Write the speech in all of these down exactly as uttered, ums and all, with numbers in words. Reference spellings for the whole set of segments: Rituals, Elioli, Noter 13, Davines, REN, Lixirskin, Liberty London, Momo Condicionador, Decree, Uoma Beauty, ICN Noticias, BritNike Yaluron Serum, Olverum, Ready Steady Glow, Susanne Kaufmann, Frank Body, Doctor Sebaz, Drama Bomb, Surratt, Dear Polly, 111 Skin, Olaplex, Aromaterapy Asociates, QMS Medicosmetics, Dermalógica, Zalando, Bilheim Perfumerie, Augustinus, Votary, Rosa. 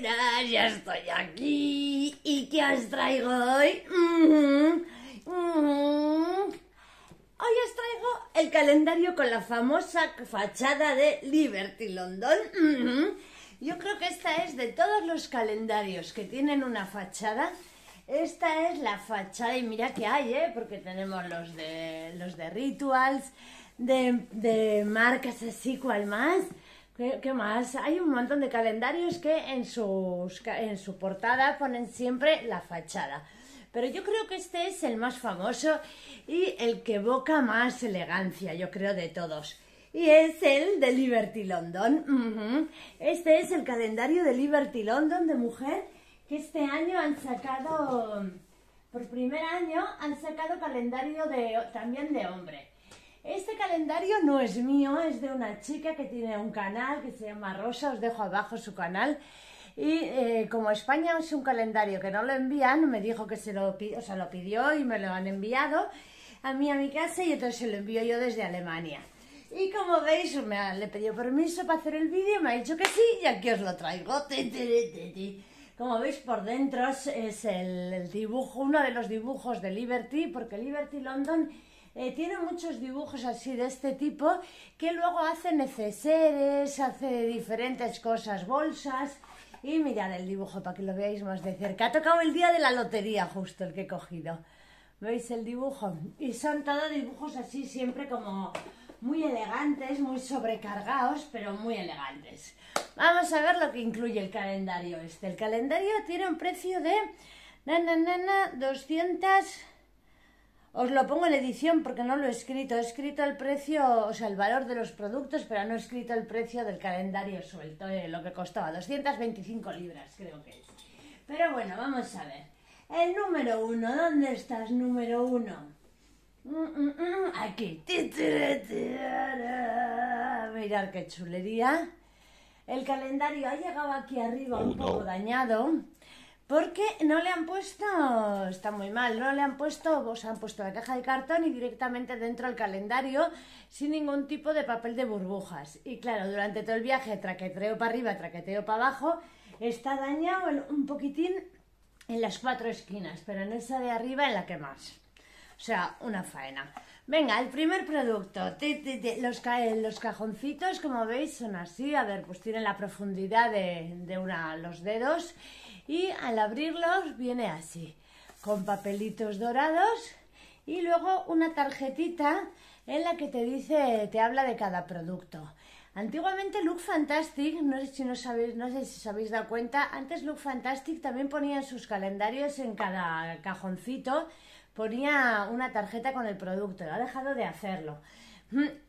buenas, ya estoy aquí. ¿Y qué os traigo hoy? Mm-hmm. Mm-hmm. Hoy os traigo el calendario con la famosa fachada de Liberty London. Mm-hmm. Yo creo que esta es de todos los calendarios que tienen una fachada. Esta es la fachada, y mira que hay, ¿eh? Porque tenemos los de, los de Rituals, de, de marcas así, ¿cuál más? ¿Qué, ¿Qué más? Hay un montón de calendarios que en, sus, en su portada ponen siempre la fachada. Pero yo creo que este es el más famoso y el que evoca más elegancia, yo creo, de todos. Y es el de Liberty London. Uh-huh. Este es el calendario de Liberty London de mujer, que este año han sacado, por primer año, han sacado calendario de, también de hombre. Este calendario no es mío, es de una chica que tiene un canal que se llama Rosa, os dejo abajo su canal. Y eh, como España es un calendario que no lo envían, me dijo que se lo, o sea, lo pidió y me lo han enviado a mí a mi casa, y entonces se lo envío yo desde Alemania. Y como veis, me ha, le pedí permiso para hacer el vídeo, me ha dicho que sí y aquí os lo traigo. Como veis, por dentro es el, el dibujo, uno de los dibujos de Liberty, porque Liberty London eh, tiene muchos dibujos así de este tipo, que luego hace neceseres, hace diferentes cosas, bolsas. Y mirad el dibujo para que lo veáis más de cerca. Ha tocado el día de la lotería justo el que he cogido. ¿Veis el dibujo? Y son todos dibujos así, siempre como muy elegantes, muy sobrecargados, pero muy elegantes. Vamos a ver lo que incluye el calendario este. El calendario tiene un precio de na, na, na, na, doscientos. Os lo pongo en edición porque no lo he escrito. He escrito el precio, o sea, el valor de los productos, pero no he escrito el precio del calendario suelto, eh, lo que costaba. doscientas veinticinco libras, creo que es. Pero bueno, vamos a ver. El número uno, ¿dónde estás, número uno? Aquí. Mirad qué chulería. El calendario ha llegado aquí arriba un poco dañado porque no le han puesto, está muy mal, no le han puesto, o sea, han puesto la caja de cartón y directamente dentro del calendario sin ningún tipo de papel de burbujas. Y claro, durante todo el viaje, traqueteo para arriba, traqueteo para abajo, está dañado un poquitín en las cuatro esquinas, pero en esa de arriba en la que más. O sea, una faena. Venga, el primer producto. Te, te, te. Los, ca los cajoncitos, como veis, son así. A ver, pues tienen la profundidad de, de una, los dedos. Y al abrirlos viene así, con papelitos dorados. Y luego una tarjetita en la que te dice, te habla de cada producto. Antiguamente Look Fantastic, no sé si no sabéis, no sé si os habéis dado cuenta, antes Look Fantastic también ponía en sus calendarios, en cada cajoncito ponía una tarjeta con el producto, lo ha dejado de hacerlo.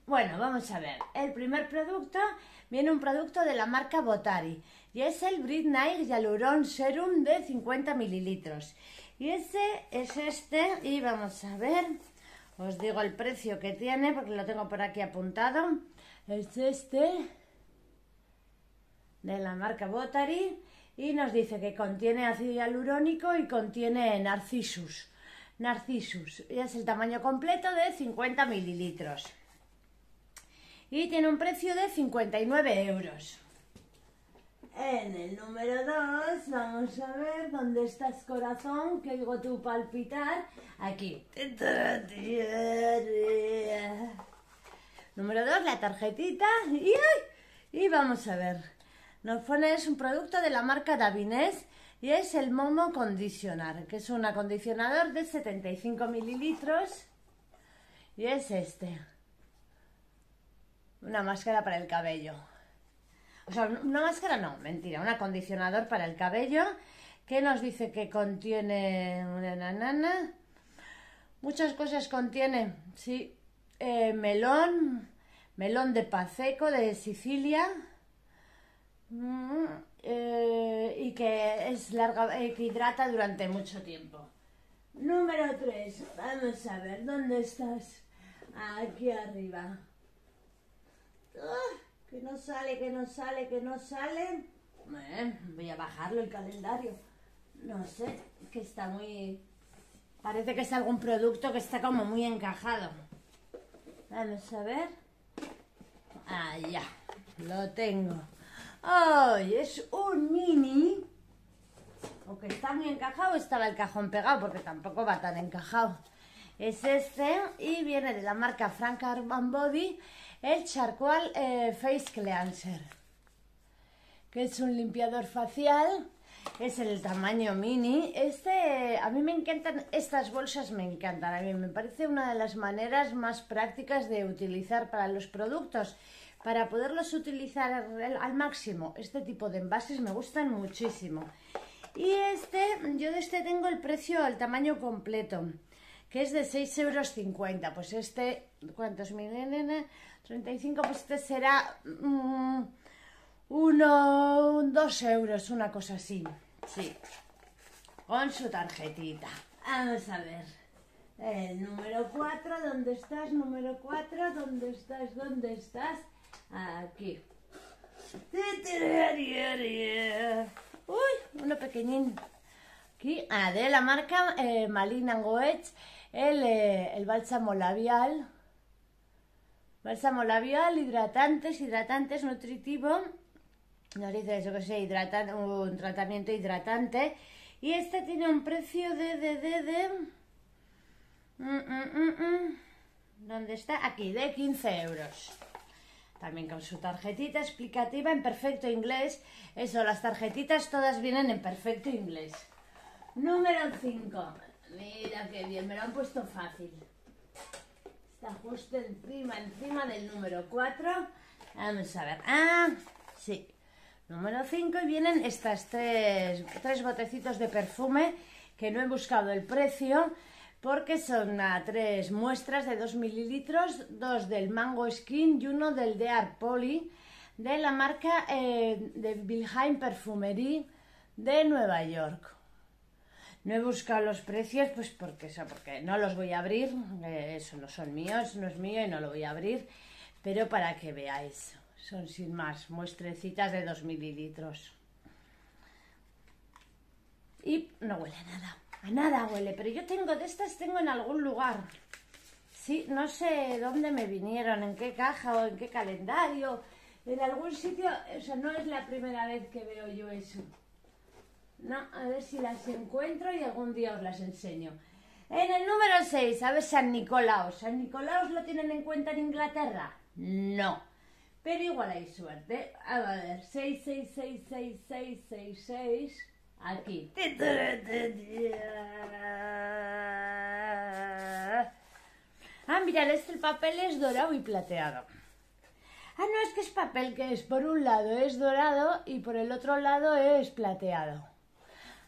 Bueno, vamos a ver. El primer producto viene un producto de la marca Votary y es el BritNike Yaluron Serum de cincuenta mililitros. Y ese es este, y vamos a ver, os digo el precio que tiene porque lo tengo por aquí apuntado. Es este de la marca Votary y nos dice que contiene ácido hialurónico y contiene Narcissus. Narcissus, y es el tamaño completo de cincuenta mililitros y tiene un precio de cincuenta y nueve euros. En el número dos, vamos a ver dónde estás, corazón, que oigo tu palpitar. Aquí. Número dos, la tarjetita. Y vamos a ver. Nos pone, es un producto de la marca Davines y es el Momo Condicionador, que es un acondicionador de setenta y cinco mililitros. Y es este. Una máscara para el cabello. O sea, una máscara no, mentira, un acondicionador para el cabello que nos dice que contiene una nanana. Muchas cosas contiene, sí. Eh, melón, melón de Paceco de Sicilia, mm, eh, y que es larga, eh, que hidrata durante mucho tiempo. Número tres, vamos a ver, ¿dónde estás? Aquí arriba. Uh, que no sale, que no sale, que no sale. Eh, voy a bajarlo el calendario. No sé, que está muy... Parece que es algún producto que está como muy encajado. Vamos a ver. Ah, ya. Lo tengo. ¡Ay! Oh, es un mini o que está muy encajado, estaba el cajón pegado, porque tampoco va tan encajado. Es este y viene de la marca Frank Body, el Charcoal eh, Face Cleanser, que es un limpiador facial, es el tamaño mini. Este, a mí me encantan estas bolsas, me encantan, a mí me parece una de las maneras más prácticas de utilizar para los productos, para poderlos utilizar al máximo. Este tipo de envases me gustan muchísimo. Y este, yo de este tengo el precio, el tamaño completo, que es de seis euros cincuenta. Pues este, ¿cuántos miren? treinta y cinco, pues este será mmm, uno, dos euros, una cosa así. Sí, con su tarjetita. Vamos a ver. El número cuatro, ¿dónde estás? Número cuatro, ¿dónde estás? ¿Dónde estás? Aquí. Uy, uno pequeñín. Aquí, ah, de la marca eh, Malin + Goetz, el, eh, el bálsamo labial. Bálsamo labial, hidratantes, hidratantes, nutritivo. Nos dice eso, que sea hidratan, un tratamiento hidratante. Y este tiene un precio de... de, de, de mm, mm, mm, mm. ¿Dónde está? Aquí, de quince euros. También con su tarjetita explicativa en perfecto inglés. Eso, las tarjetitas todas vienen en perfecto inglés. Número cinco. Mira qué bien, me lo han puesto fácil. Está justo encima, encima del número cuatro. Vamos a ver. Ah, sí. Número cinco y vienen estas tres, tres botecitos de perfume que no he buscado el precio, porque son a tres muestras de dos mililitros, dos del Mango Skin y uno del Dear Poly, de la marca eh, de Bilheim Perfumerie de Nueva York. No he buscado los precios, pues porque, eso, porque no los voy a abrir, eh, eso no son míos, no es mío y no lo voy a abrir, pero para que veáis, son sin más muestrecitas de dos mililitros. Y no huele a nada. A nada huele, pero yo tengo de estas, tengo en algún lugar. Sí, no sé dónde me vinieron, en qué caja o en qué calendario, en algún sitio. O sea, no es la primera vez que veo yo eso. No, a ver si las encuentro y algún día os las enseño. En el número seis, a ver, San Nicolás. ¿San Nicolás lo tienen en cuenta en Inglaterra? No, pero igual hay suerte. A ver, seis seis seis seis seis seis seis seis. Aquí. Ah, mirad, este papel es dorado y plateado. Ah, no, es que es papel que es, por un lado es dorado y por el otro lado es plateado.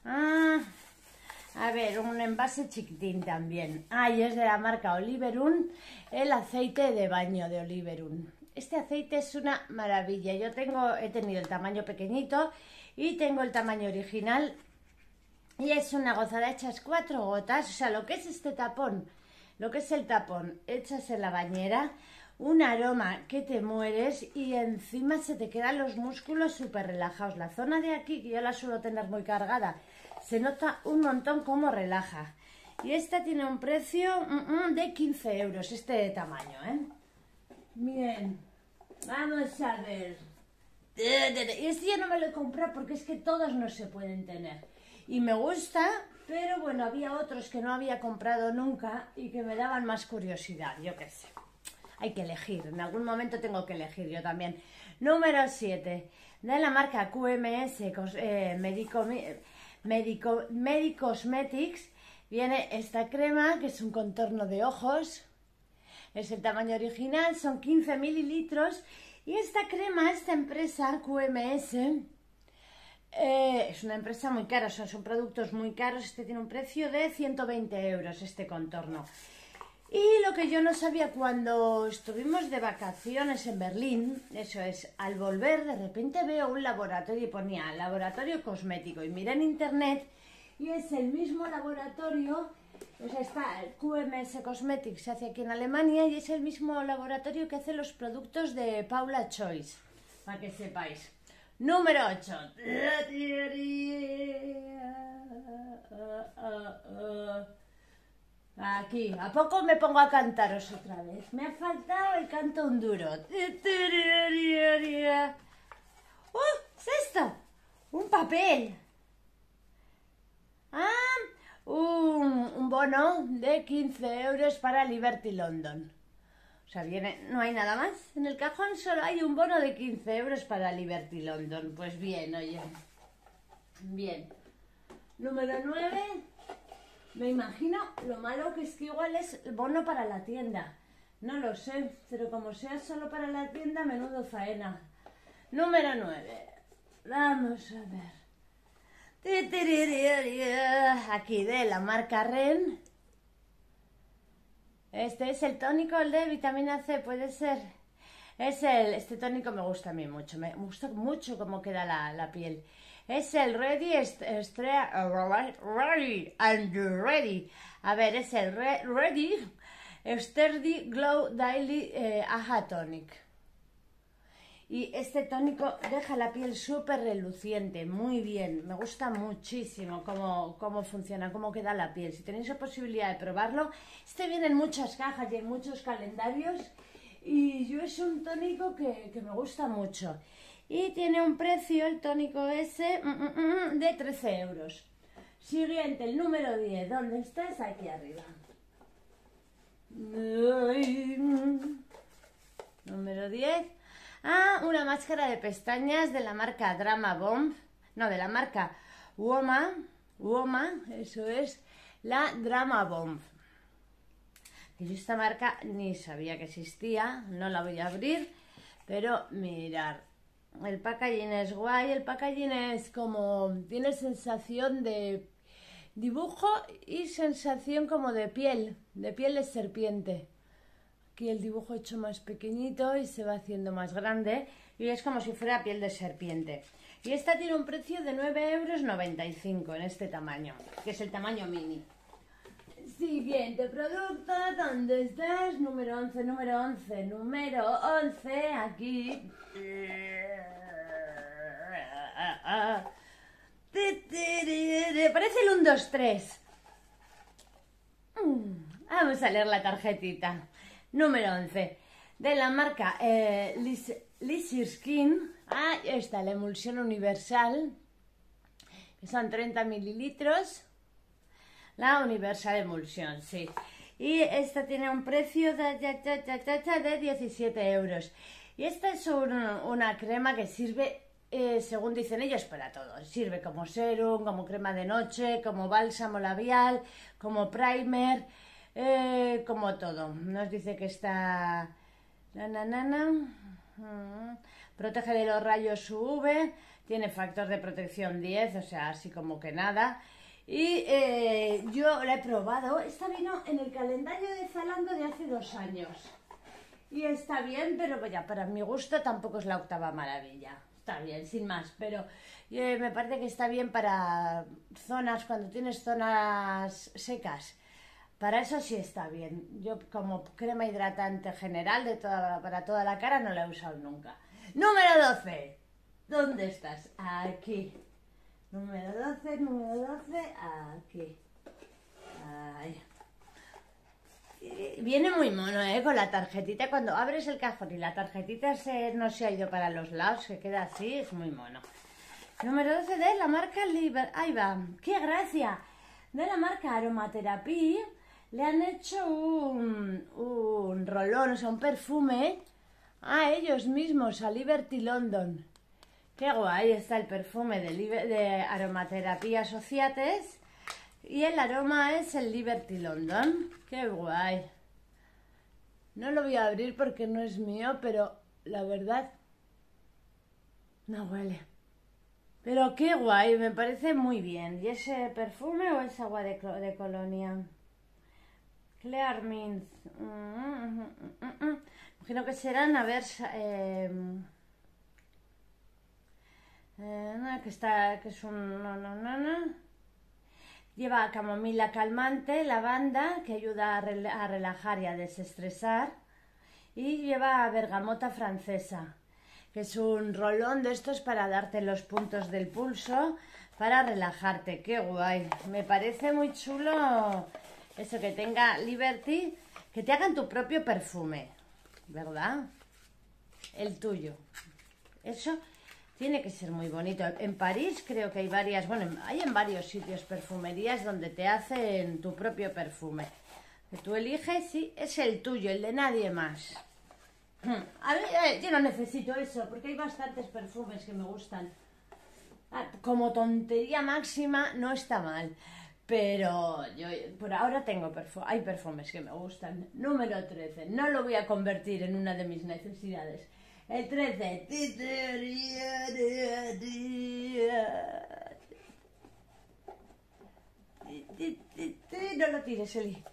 Ah, a ver, un envase chiquitín también. Ah, y es de la marca Olverum, el aceite de baño de Olverum. Este aceite es una maravilla. Yo tengo, he tenido el tamaño pequeñito y tengo el tamaño original y es una gozada, echas cuatro gotas, o sea, lo que es este tapón, lo que es el tapón, echas en la bañera, un aroma que te mueres y encima se te quedan los músculos súper relajados. La zona de aquí, que yo la suelo tener muy cargada, se nota un montón cómo relaja. Y esta tiene un precio de quince euros, este tamaño, ¿eh? Bien, vamos a ver. Y este yo no me lo he comprado porque es que todos no se pueden tener. Y me gusta, pero bueno, había otros que no había comprado nunca y que me daban más curiosidad, yo qué sé. Hay que elegir, en algún momento tengo que elegir yo también. Número siete, de la marca Q M S eh, Medico, Medico, Medicosmetics, viene esta crema que es un contorno de ojos. Es el tamaño original, son quince mililitros. Y esta crema, esta empresa Q M S, eh, es una empresa muy cara, son, son productos muy caros. Este tiene un precio de ciento veinte euros, este contorno. Y lo que yo no sabía cuando estuvimos de vacaciones en Berlín, eso es, al volver de repente veo un laboratorio y ponía laboratorio cosmético y miré en internet y es el mismo laboratorio. O sea, está el Q M S Cosmetics, se hace aquí en Alemania y es el mismo laboratorio que hace los productos de Paula Choice, para que sepáis. Número ocho. Aquí, ¿a poco me pongo a cantaros otra vez? Me ha faltado el canto un duro. ¡Uh! ¿Es esto? ¡Un papel! Ah, un, un bono de quince euros para Liberty London. O sea, viene, no hay nada más en el cajón, solo hay un bono de quince euros para Liberty London. Pues bien, oye. Bien. Número nueve. Me imagino lo malo que es que igual es el bono para la tienda. No lo sé, pero como sea solo para la tienda, menudo faena. Número nueve. Vamos a ver. Aquí de la marca REN. Este es el tónico, el de vitamina C, puede ser. Es el, este tónico me gusta a mí mucho, me gusta mucho cómo queda la, la piel. Es el Ready Steady. A ver, es el Re, Ready Steady Glow Daily eh, Aha Tonic. Y este tónico deja la piel súper reluciente, muy bien, me gusta muchísimo cómo, cómo funciona, cómo queda la piel. Si tenéis la posibilidad de probarlo, este viene en muchas cajas y en muchos calendarios y yo es un tónico que, que me gusta mucho. Y tiene un precio, el tónico ese, de trece euros. Siguiente, el número diez, ¿dónde estás? Aquí arriba. Número diez. Ah, una máscara de pestañas de la marca Drama Bomb, no, de la marca Uoma, Uoma, eso es, la Drama Bomb. Que yo esta marca ni sabía que existía, no la voy a abrir, pero mirar, el packaging es guay, el packaging es como, tiene sensación de dibujo y sensación como de piel, de piel de serpiente. Aquí el dibujo hecho más pequeñito y se va haciendo más grande y es como si fuera piel de serpiente. Y esta tiene un precio de nueve euros noventa y cinco en este tamaño, que es el tamaño mini. Siguiente producto, ¿dónde estás? Número once, número once, número once, aquí. Parece el uno, dos, tres. Vamos a leer la tarjetita. Número once, de la marca eh, Lixirskin. Ah, está la emulsión universal, que son treinta mililitros, la universal emulsión, sí. Y esta tiene un precio de, de diecisiete euros. Y esta es un, una crema que sirve, eh, según dicen ellos, para todo. Sirve como serum, como crema de noche, como bálsamo labial, como primer... Eh, como todo, nos dice que está na, na, na, na. Protege de los rayos U V, tiene factor de protección diez, o sea, así como que nada. Y eh, yo la he probado, esta vino en el calendario de Zalando de hace dos años. Y está bien, pero pues ya, para mi gusto tampoco es la octava maravilla. Está bien, sin más, pero eh, me parece que está bien para zonas, cuando tienes zonas secas. Para eso sí está bien. Yo como crema hidratante general de toda, para toda la cara no la he usado nunca. Número doce. ¿Dónde estás? Aquí. Número doce, número doce, aquí. Ahí. Viene muy mono, ¿eh? Con la tarjetita. Cuando abres el cajón y la tarjetita se, no se ha ido para los lados, se queda así, es muy mono. Número doce de la marca Liberty. Ahí va. ¡Qué gracia! De la marca Aromaterapy. Le han hecho un, un rolón, o sea, un perfume a ellos mismos, a Liberty London. Qué guay, está el perfume de, de Aromaterapy Asociates y el aroma es el Liberty London. Qué guay. No lo voy a abrir porque no es mío, pero la verdad no huele. Pero qué guay, me parece muy bien. ¿Y ese perfume o es agua de, de colonia? Clear Mint. Mm, mm, mm, mm. Imagino que serán, a ver, eh, eh, que está, que es un, no, no, no, no. Lleva camomila calmante, lavanda, que ayuda a, re, a relajar y a desestresar, y lleva bergamota francesa, que es un rolón de estos para darte los puntos del pulso, para relajarte. Qué guay, me parece muy chulo. Eso que tenga Liberty, que te hagan tu propio perfume, ¿verdad? El tuyo. Eso Tiene que ser muy bonito. En París creo que hay varias, bueno, hay en varios sitios perfumerías donde te hacen tu propio perfume. Que tú eliges y es el tuyo, el de nadie más. A ver, yo no necesito eso, porque hay bastantes perfumes que me gustan. Como tontería máxima no está mal, pero yo por ahora tengo perfu hay perfumes que me gustan. Número trece, no lo voy a convertir en una de mis necesidades. El trece. No lo tires, Eli.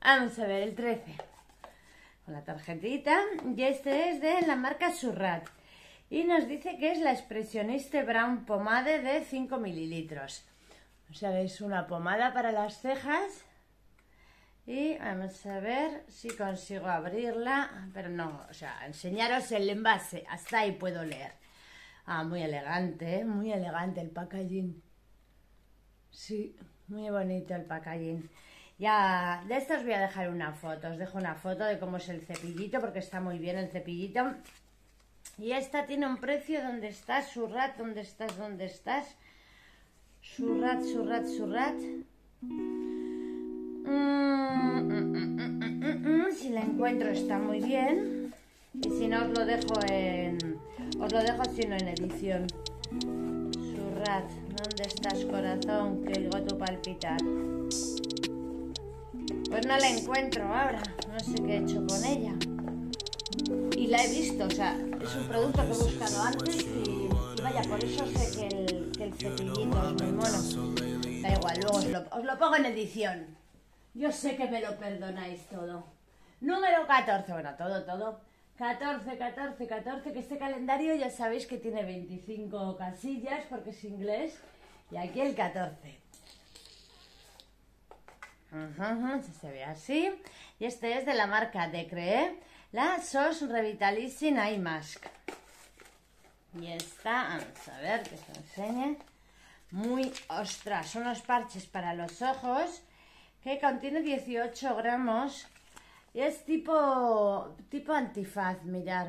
Vamos a ver, el trece. Con la tarjetita. Y este es de la marca Surratt. Y nos dice que es la Expressioniste Brown Pomade de cinco mililitros. O sea, es una pomada para las cejas. Y vamos a ver si consigo abrirla, pero no, o sea, enseñaros el envase, hasta ahí puedo leer. Ah, muy elegante, ¿eh? Muy elegante el packaging. Sí, muy bonito el packaging. Ya, de esto os voy a dejar una foto, os dejo una foto de cómo es el cepillito, porque está muy bien el cepillito. Y esta tiene un precio, ¿dónde estás, Surratt? ¿Dónde estás, dónde estás? Surratt, Surratt, Surratt. Mm, mm, mm, mm, mm, mm. Si la encuentro está muy bien. Y si no os lo dejo en... Os lo dejo sino en edición. Surratt, ¿dónde estás, corazón? Que oigo tu palpitar. Pues no la encuentro ahora. No sé qué he hecho con ella. Y la he visto, o sea, es un producto que he buscado antes. Y, y vaya, por eso sé que el, que el cepillito es muy mono. Da igual, luego os lo, os lo pongo en edición. Yo sé que me lo perdonáis todo. Número catorce, bueno, todo, todo. catorce, catorce, catorce, que este calendario ya sabéis que tiene veinticinco casillas porque es inglés. Y aquí el catorce. Ajá, ajá, se ve así. Y este es de la marca Decree, la S O S Revitalizing Eye Mask. Y esta, vamos a ver que os enseñe. Muy ostras, unos parches para los ojos. Que contiene dieciocho gramos y es tipo tipo antifaz, mirad.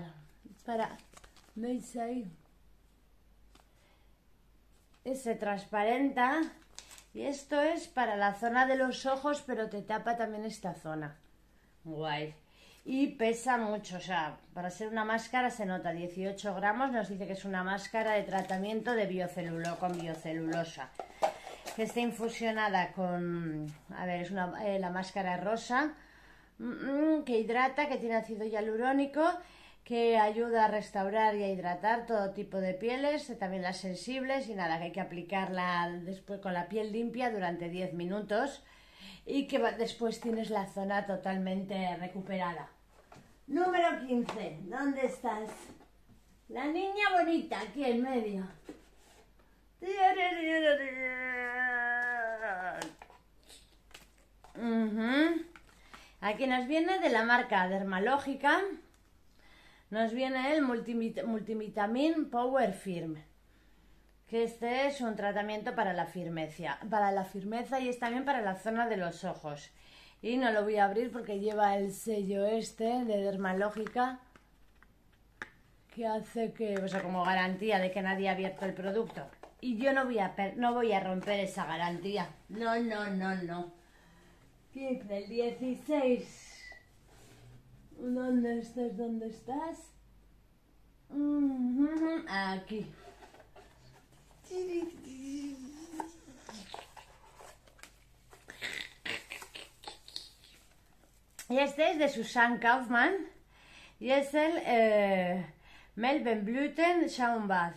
Para, ¿veis ahí? Y se transparenta y esto es para la zona de los ojos, pero te tapa también esta zona. Guay. Y pesa mucho, o sea, para ser una máscara se nota dieciocho gramos, nos dice que es una máscara de tratamiento de biocelulo con biocelulosa. Que está infusionada con, a ver, es una, eh, la máscara rosa, mm, que hidrata, que tiene ácido hialurónico, que ayuda a restaurar y a hidratar todo tipo de pieles, también las sensibles, y nada, que hay que aplicarla después con la piel limpia durante diez minutos y que después tienes la zona totalmente recuperada. Número quince, ¿dónde estás? La niña bonita, aquí en medio. Uh-huh. Aquí nos viene de la marca Dermalógica. Nos viene el multivit multivitamin Power Firm, que este es un tratamiento para la firmeza, para la firmeza y es también para la zona de los ojos. Y no lo voy a abrir porque lleva el sello este de Dermalógica, que hace que, o sea, como garantía de que nadie ha abierto el producto. Y yo no voy a no voy a romper esa garantía. No, no, no, no. quince, el dieciséis. ¿Dónde estás? ¿Dónde estás? Mm-hmm, aquí. Y este es de Susanne Kaufmann. Y es el eh, Melbenblüten Schaumbath.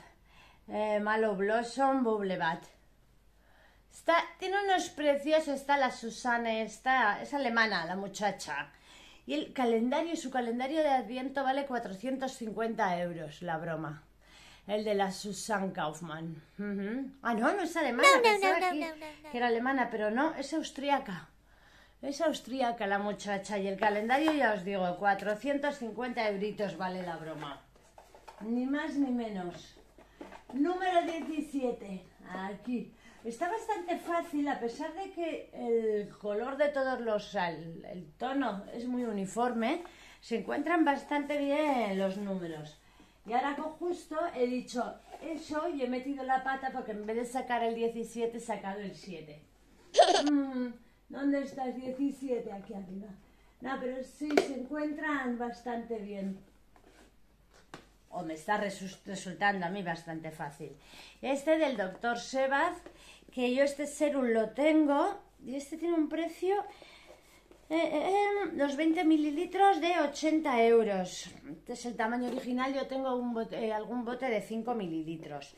Eh, Malo Blossom Bubble Bath. Está, tiene unos precios, está la Susanne, está, es alemana la muchacha. Y el calendario, su calendario de Adviento vale cuatrocientos cincuenta euros, la broma. El de la Susanne Kaufmann. Uh-huh. Ah, no, no es alemana, no, no, pensaba no, no, que, no, no, no. que era alemana, pero no, es austríaca. Es austríaca la muchacha y el calendario, ya os digo, cuatrocientos cincuenta euritos vale la broma. Ni más ni menos. Número diecisiete, aquí. Está bastante fácil, a pesar de que el color de todos los... El, el tono es muy uniforme, se encuentran bastante bien los números. Y ahora con justo he dicho eso y he metido la pata porque en vez de sacar el diecisiete he sacado el siete. Mm, ¿dónde está el diecisiete? Aquí arriba. No, pero sí, se encuentran bastante bien. O me está resultando a mí bastante fácil. Este del Doctor Sebaz, que yo este serum lo tengo, y este tiene un precio, eh, eh, los veinte mililitros de ochenta euros. Este es el tamaño original, yo tengo un bote, eh, algún bote de cinco mililitros.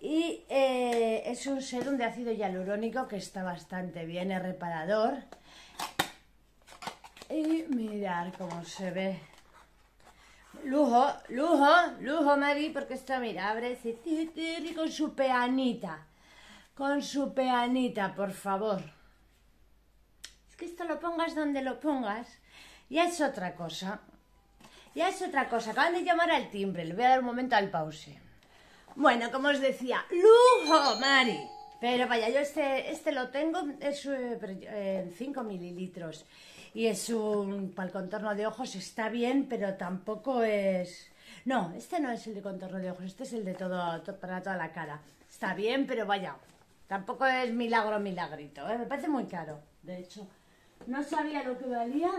Y eh, es un serum de ácido hialurónico que está bastante bien, es reparador. Y mirad cómo se ve. Lujo, lujo, lujo, Mari, porque esto, mira, abre y con su peanita. Con su peanita, por favor. Es que esto lo pongas donde lo pongas. Ya es otra cosa. Ya es otra cosa. Acaban de llamar al timbre. Le voy a dar un momento al pause. Bueno, como os decía, lujo, Mari. Pero vaya, yo este, este lo tengo, es eh, cinco mililitros. Y es un... para el contorno de ojos está bien, pero tampoco es... No, este no es el de contorno de ojos, este es el de todo, todo para toda la cara. Está bien, pero vaya, tampoco es milagro milagrito, ¿eh? Me parece muy caro, de hecho. No sabía lo que valía,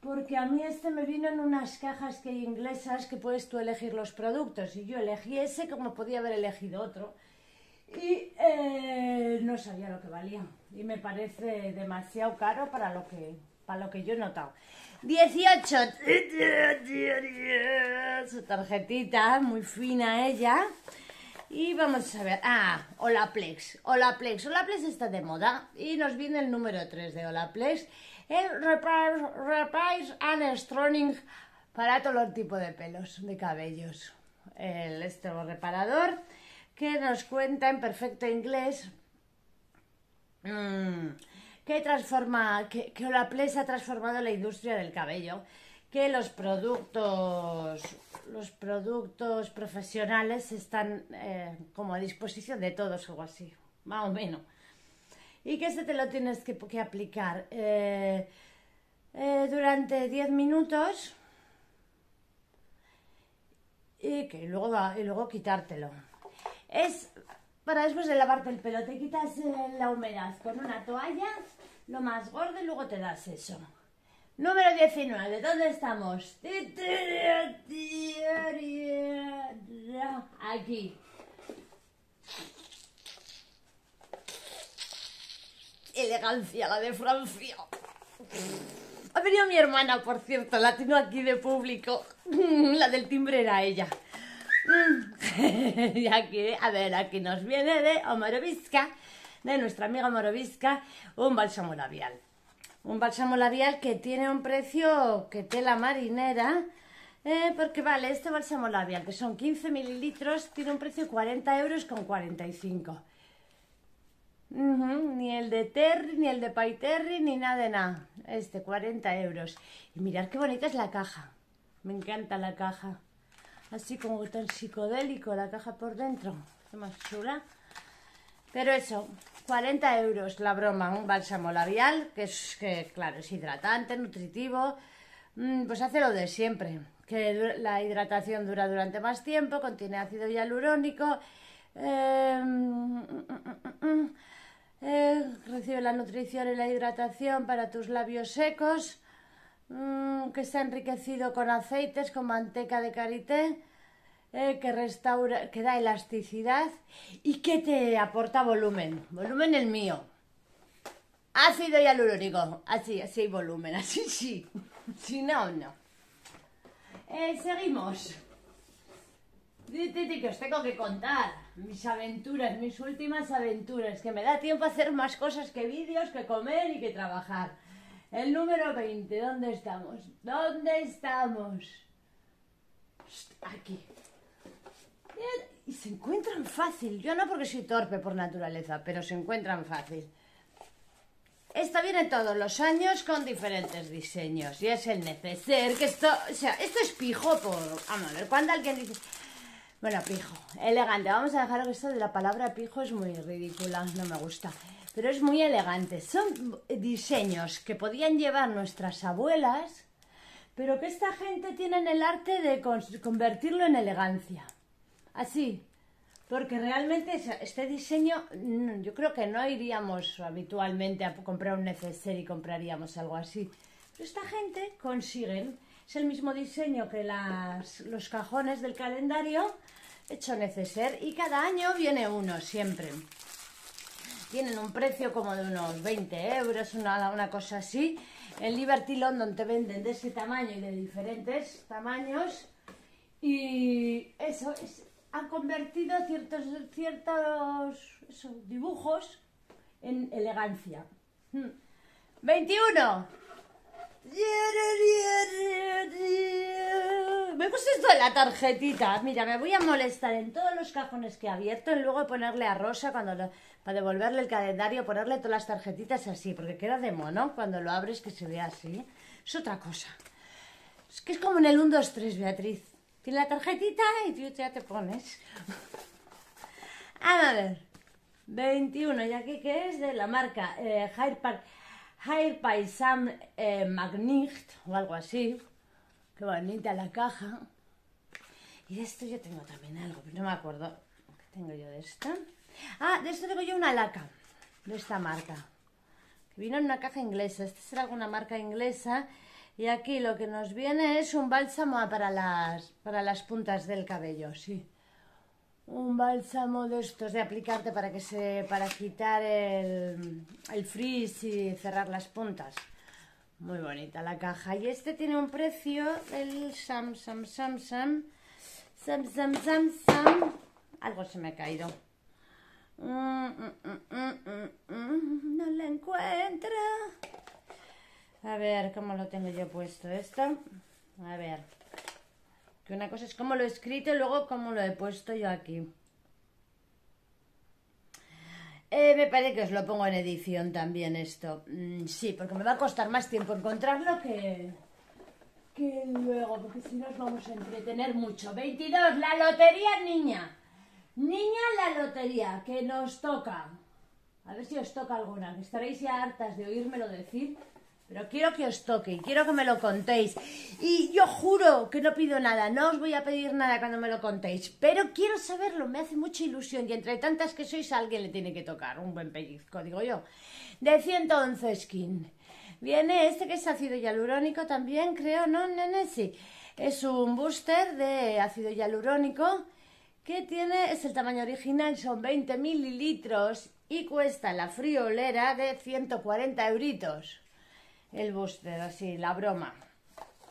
porque a mí este me vino en unas cajas que hay inglesas que puedes tú elegir los productos. Y yo elegí ese como podía haber elegido otro. Y eh, no sabía lo que valía. Y me parece demasiado caro para lo que... para lo que yo he notado. dieciocho. Su tarjetita, muy fina ella. Y vamos a ver. Ah, Olaplex. Olaplex. Olaplex está de moda. Y nos viene el número tres de Olaplex. El Reprise and Strengthening para todo el tipo de pelos, de cabellos. El este reparador que nos cuenta en perfecto inglés. Mmm... Que transforma, que, que Olaplex ha transformado la industria del cabello, que los productos, los productos profesionales están eh, como a disposición de todos, algo así, más o menos. Y que este te lo tienes que, que aplicar eh, eh, durante diez minutos y que luego, y luego quitártelo. Es... para después de lavarte el pelo, te quitas la humedad con una toalla, lo más gordo, y luego te das eso. Número diecinueve, ¿dónde estamos? Aquí. Elegancia, la de Francia. Ha venido mi hermana, por cierto, la tengo aquí de público. La del timbre era ella. Y aquí, a ver, aquí nos viene de Omaroviska, de nuestra amiga Omaroviska, un bálsamo labial. Un bálsamo labial que tiene un precio que tela marinera, eh, porque vale, este bálsamo labial, que son quince mililitros, tiene un precio de cuarenta euros con cuarenta y cinco. Uh-huh. Ni el de Terry, ni el de Pay Terry, ni nada de nada. Este, cuarenta euros. Y mirad qué bonita es la caja. Me encanta la caja. Así como tan psicodélico la caja por dentro. Qué más chula. Pero eso, cuarenta euros la broma. Un bálsamo labial que es, que claro, es hidratante, nutritivo. Pues hace lo de siempre. Que la hidratación dura durante más tiempo, contiene ácido hialurónico. Eh, eh, recibe la nutrición y la hidratación para tus labios secos. Que está enriquecido con aceites, con manteca de karité, eh, que restaura, que da elasticidad y que te aporta volumen. Volumen el mío. Ácido hialurónico. Así, así hay volumen. Así sí. Si no, no. Eh, seguimos. Dite que os tengo que contar mis aventuras, mis últimas aventuras. Que me da tiempo a hacer más cosas que vídeos, que comer y que trabajar. El número veinte, ¿dónde estamos? ¿Dónde estamos? Aquí. Y se encuentran fácil. Yo no, porque soy torpe por naturaleza, pero se encuentran fácil. Esta viene todos los años con diferentes diseños. Y es el neceser, que esto... O sea, esto es pijo por... Vamos a ver, cuando alguien dice... Bueno, pijo, elegante. Vamos a dejar que esto de la palabra pijo es muy ridícula, no me gusta. Pero es muy elegante. Son diseños que podían llevar nuestras abuelas, Pero que esta gente tiene el arte de convertirlo en elegancia. Así. Porque realmente este diseño, yo creo que no iríamos habitualmente a comprar un neceser y compraríamos algo así. Pero esta gente consiguen, es el mismo diseño que las, los cajones del calendario, hecho neceser, y cada año viene uno, siempre. Tienen un precio como de unos veinte euros, una, una cosa así. En Liberty London te venden de ese tamaño y de diferentes tamaños. Y eso es... han convertido ciertos, ciertos eso, dibujos en elegancia. veintiuno. Me puse esto de la tarjetita. Mira, me voy a molestar en todos los cajones que he abierto y luego ponerle a Rosa, cuando lo, para devolverle el calendario, ponerle todas las tarjetitas así, porque queda de mono cuando lo abres que se vea así. Es otra cosa. Es que es como en el uno, dos, tres, Beatriz. Tiene la tarjetita y tú ya te pones. A ver, veintiuno, y aquí que es de la marca eh, Hair by Sam eh, Magnicht o algo así. Qué bonita la caja. Y de esto yo tengo también algo, pero no me acuerdo. ¿Qué tengo yo de esta? Ah, de esto tengo yo una laca, de esta marca. Que vino en una caja inglesa, esta será alguna marca inglesa. Y aquí lo que nos viene es un bálsamo para las, para las puntas del cabello, sí. Un bálsamo de estos de aplicarte para que se para quitar el, el frizz y cerrar las puntas. Muy bonita la caja. Y este tiene un precio, el Sam, Sam, Sam, Sam, Sam, Sam, Sam, Sam. Algo se me ha caído. Mm, mm, mm, mm, mm, no la encuentro. A ver, ¿cómo lo tengo yo puesto esto? A ver. Que una cosa es cómo lo he escrito y luego cómo lo he puesto yo aquí. Eh, me parece que os lo pongo en edición también esto. Mm, sí, porque me va a costar más tiempo encontrarlo que, que luego, porque si no nos vamos a entretener mucho. veintidós, la lotería, niña. Niña, la lotería, que nos toca. A ver si os toca alguna, que estaréis ya hartas de oírmelo decir. Pero quiero que os toque, quiero que me lo contéis. Y yo juro que no pido nada, no os voy a pedir nada cuando me lo contéis. Pero quiero saberlo, me hace mucha ilusión. Y entre tantas que sois, a alguien le tiene que tocar un buen pellizco, digo yo. De ciento once Skin. Viene este que es ácido hialurónico también, creo, ¿no, nene? Sí. Es un booster de ácido hialurónico que tiene, es el tamaño original, son veinte mililitros y cuesta la friolera de ciento cuarenta euritos. El booster, así, la broma.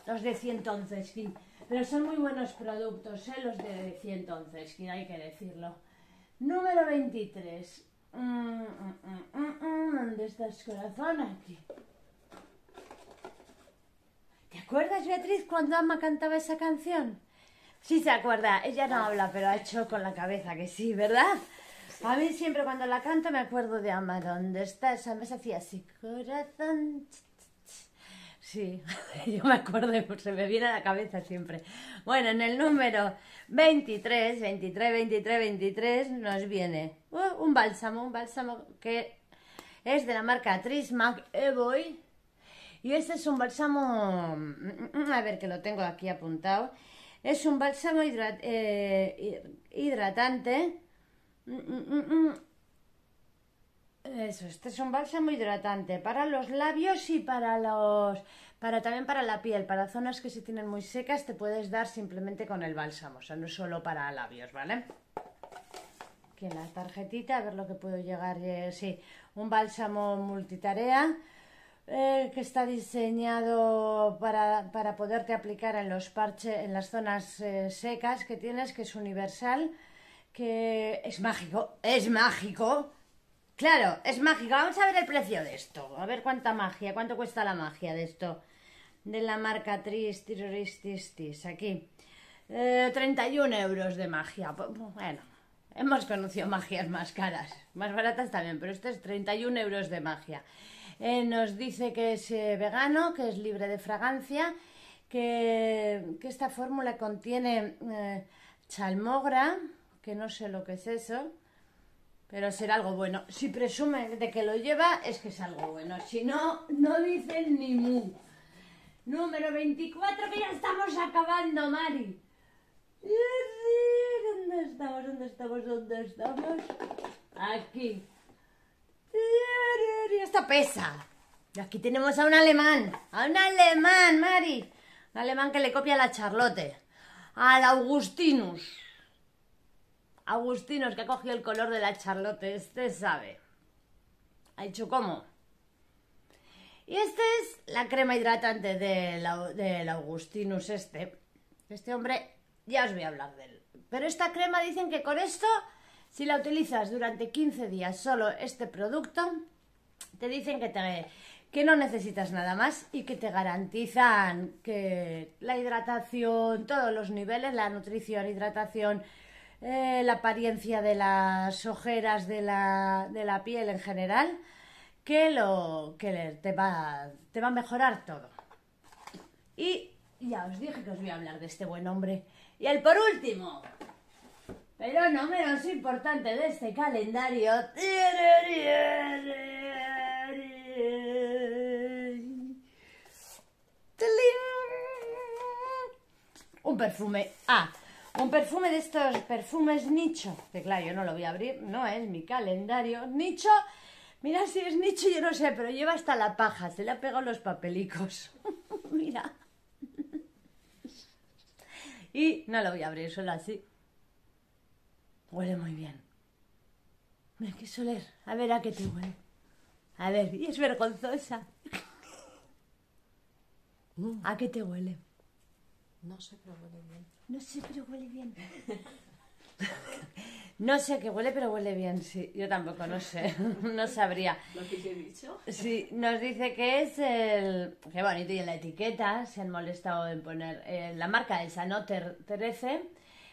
Los de ciento once Skin. Pero son muy buenos productos, ¿eh? Los de ciento once Skin, hay que decirlo. Número veintitrés. Mm, mm, mm, mm, ¿Dónde está el corazón? Aquí. ¿Te acuerdas, Beatriz, cuando Ama cantaba esa canción? Sí, se acuerda. Ella no habla, pero ha hecho con la cabeza que sí, ¿verdad? A mí siempre cuando la canto me acuerdo de Ama. ¿Dónde está esa? Me hacía así, corazón... Sí, yo me acuerdo, se me viene a la cabeza siempre. Bueno, en el número veintitrés, veintitrés, veintitrés, veintitrés nos viene uh, un bálsamo, un bálsamo que es de la marca Trismac Evoy. Y este es un bálsamo, a ver que lo tengo aquí apuntado, es un bálsamo hidrat, eh, hidratante. Eso, este es un bálsamo hidratante para los labios y para los para también para la piel, para zonas que se tienen muy secas te puedes dar simplemente con el bálsamo, o sea, no solo para labios, ¿vale? Aquí en la tarjetita, a ver lo que puedo llegar, eh, sí, un bálsamo multitarea eh, que está diseñado para, para poderte aplicar en los parches, en las zonas eh, secas que tienes, que es universal, que es mágico, es mágico. Claro, es mágico. Vamos a ver el precio de esto. A ver cuánta magia, cuánto cuesta la magia de esto. De la marca Tris, Tiroris, Tis, Tis. Aquí. Eh, treinta y un euros de magia. Bueno, hemos conocido magias más caras. Más baratas también, pero esto es treinta y un euros de magia. Eh, nos dice que es eh, vegano, que es libre de fragancia, que, que esta fórmula contiene eh, chalmogra, que no sé lo que es eso. Pero será algo bueno. Si presume de que lo lleva, es que es algo bueno. Si no, no dicen ni mu. número veinticuatro, que ya estamos acabando, Mari. ¿Dónde estamos? ¿Dónde estamos? ¿Dónde estamos? Aquí. Esto pesa. Y aquí tenemos a un alemán. A un alemán, Mari. Un alemán que le copia a la Charlotte. Al Augustinus. Augustinus, que ha cogido el color de la Charlotte. Este sabe. ¿Ha hecho cómo? Y esta es la crema hidratante del de Augustinus este. Este hombre, ya os voy a hablar de él. Pero esta crema dicen que con esto, si la utilizas durante quince días solo este producto, te dicen que, te, que no necesitas nada más y que te garantizan que la hidratación, todos los niveles, la nutrición, hidratación, eh, la apariencia de las ojeras de la, de la piel en general, que, lo, que te, va, te va a mejorar todo. Y ya os dije que os voy a hablar de este buen hombre. Y el por último, pero no menos importante de este calendario, un perfume. Ah, un perfume de estos perfumes nicho. Que claro, yo no lo voy a abrir, no es mi calendario. Nicho. Mira si es nicho, yo no sé, pero lleva hasta la paja. Se le ha pegado los papelicos. Mira. Y no lo voy a abrir, solo así. Huele muy bien. Mira, qué soler. A ver a qué te huele. A ver, y es vergonzosa. Mm. ¿A qué te huele? No sé, pero huele bien. No sé, pero huele bien. No sé qué huele, pero huele bien, sí. Yo tampoco, no sé, no sabría. Lo que te he dicho. Sí, nos dice que es el... Qué bonito, y en la etiqueta se han molestado en poner... Eh, la marca es Noter trece,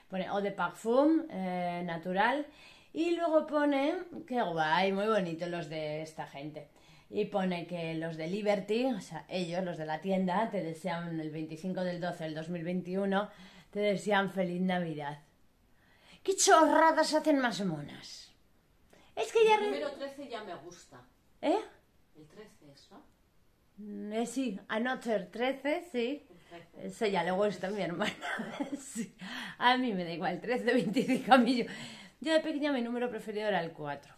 pone eau de parfum, eh, natural, y luego pone... Qué guay, muy bonito los de esta gente. Y pone que los de Liberty, o sea, ellos, los de la tienda, te desean el veinticinco del doce del dos mil veintiuno, te desean feliz Navidad. ¡Qué chorradas hacen más monas! Es que ya... El número trece ya me gusta. ¿Eh? El trece, ¿eso? Eh, sí, anoche el trece, sí. El trece. Eso ya le gusta a mi hermana. Sí. A mí me da igual, trece, veinticinco, a mí yo... Yo de pequeña mi número preferido era el cuatro.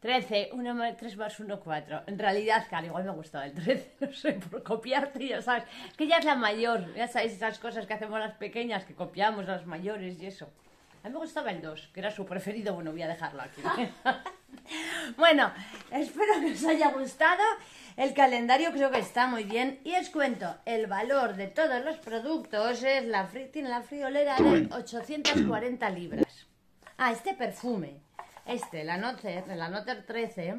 trece, uno, tres más uno, cuatro. En realidad, claro, igual me gustaba el trece, no sé, por copiarte, ya sabes. Que ya es la mayor, ya sabéis esas cosas que hacemos las pequeñas, que copiamos a las mayores y eso. A mí me gustaba el dos, que era su preferido. Bueno, voy a dejarlo aquí. Bueno, espero que os haya gustado. El calendario creo que está muy bien. Y os cuento, el valor de todos los productos es la, fri tiene la friolera de ochocientas cuarenta libras. Ah, este perfume, este, la Noter, la Noter trece,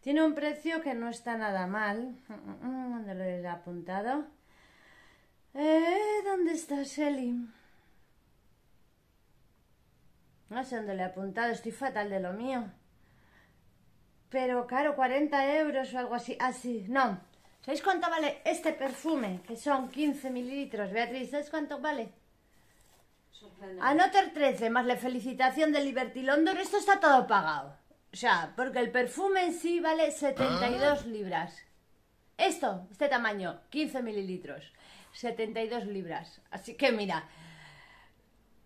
tiene un precio que no está nada mal. ¿Dónde lo he apuntado? Eh, ¿Dónde está Shelly? No sé dónde le he apuntado, estoy fatal de lo mío. Pero claro, cuarenta euros o algo así. Así, no. ¿Sabéis cuánto vale este perfume? Que son quince mililitros. Beatriz, ¿sabéis cuánto vale? Anotar trece, más la felicitación de Liberty London. Esto está todo pagado. O sea, porque el perfume en sí vale setenta y dos libras. Esto, este tamaño, quince mililitros. setenta y dos libras. Así que mira...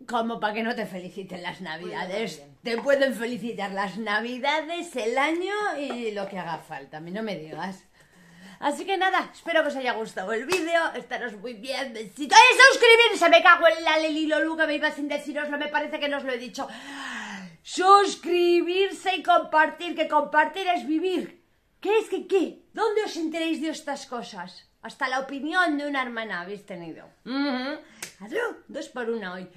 Como para que no te feliciten las navidades. Te pueden felicitar las navidades, el año y lo que haga falta. A mí no me digas. Así que nada, espero que os haya gustado el vídeo. Estaros muy bien, besitos. ¡Eh, suscribirse! Me cago en la Lelilolu, que me iba sin deciroslo. Me parece que no os lo he dicho. Suscribirse y compartir, que compartir es vivir. ¿Qué es que qué? ¿Dónde os enteréis de estas cosas? Hasta la opinión de una hermana habéis tenido. Uh-huh. Adiós, dos por una hoy.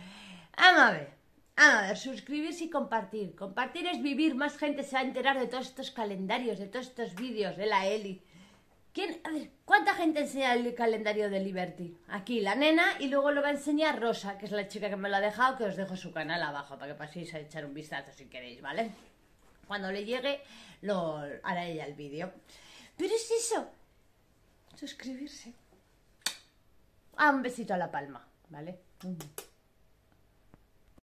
Vamos a ver, vamos a ver, suscribirse y compartir. Compartir es vivir, más gente se va a enterar de todos estos calendarios, de todos estos vídeos, de la Eli. ¿Quién? A ver, ¿cuánta gente enseña el calendario de Liberty? Aquí la nena y luego lo va a enseñar Rosa, que es la chica que me lo ha dejado, que os dejo su canal abajo para que paséis a echar un vistazo si queréis, ¿vale? Cuando le llegue, lo hará ella el vídeo. Pero es eso, suscribirse. Ah, un besito a la palma, ¿vale? Mm.